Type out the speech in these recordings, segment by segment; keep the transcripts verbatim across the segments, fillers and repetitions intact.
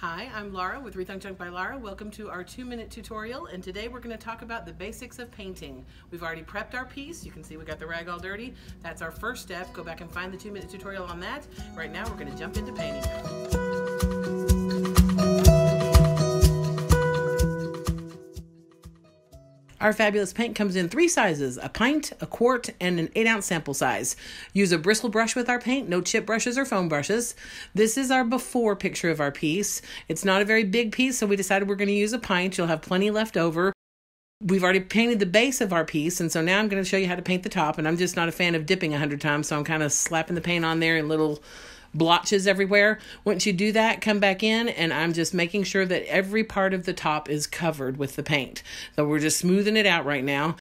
Hi, I'm Laura with Rethunk Junk by Laura. Welcome to our two-minute tutorial, and today we're going to talk about the basics of painting. We've already prepped our piece. You can see we got the rag all dirty. That's our first step. Go back and find the two-minute tutorial on that. Right now, we're going to jump into painting. Our fabulous paint comes in three sizes: a pint, a quart, and an eight ounce sample size. Use a bristle brush with our paint, no chip brushes or foam brushes. This is our before picture of our piece. It's not a very big piece, so we decided we're going to use a pint. You'll have plenty left over. We've already painted the base of our piece, and so now I'm going to show you how to paint the top, and I'm just not a fan of dipping a hundred times, so I'm kind of slapping the paint on there in little blotches everywhere. Once you do that, come back in, and I'm just making sure that every part of the top is covered with the paint. So we're just smoothing it out right now.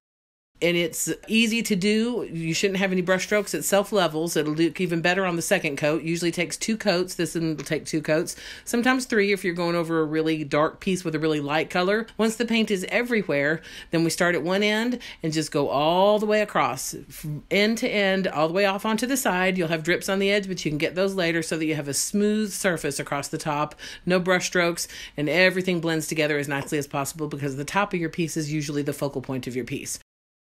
And it's easy to do. You shouldn't have any brush strokes. It self-levels. It'll look even better on the second coat. Usually takes two coats. This one will take two coats. Sometimes three if you're going over a really dark piece with a really light color. Once the paint is everywhere, then we start at one end and just go all the way across, from end to end, all the way off onto the side. You'll have drips on the edge, but you can get those later so that you have a smooth surface across the top, no brush strokes, and everything blends together as nicely as possible because the top of your piece is usually the focal point of your piece.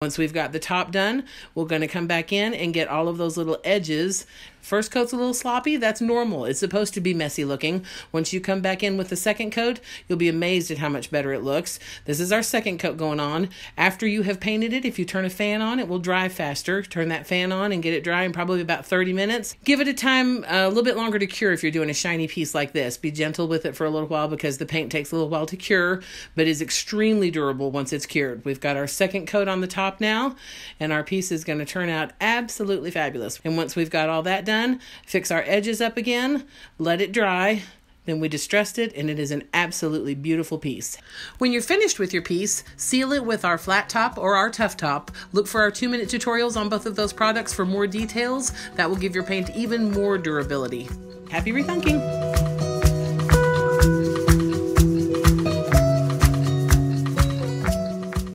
Once we've got the top done, we're going to come back in and get all of those little edges. First coat's a little sloppy. That's normal. It's supposed to be messy looking. Once you come back in with the second coat, you'll be amazed at how much better it looks. This is our second coat going on. After you have painted it, if you turn a fan on, it will dry faster. Turn that fan on and get it dry in probably about thirty minutes. Give it a time uh, a little bit longer to cure if you're doing a shiny piece like this. Be gentle with it for a little while because the paint takes a little while to cure, but is extremely durable once it's cured. We've got our second coat on the top now, and our piece is going to turn out absolutely fabulous. And once we've got all that done, fix our edges up again, let it dry, then we distressed it, and it is an absolutely beautiful piece. When you're finished with your piece, seal it with our flat top or our tuff top. Look for our two-minute tutorials on both of those products for more details. That will give your paint even more durability. Happy rethinking!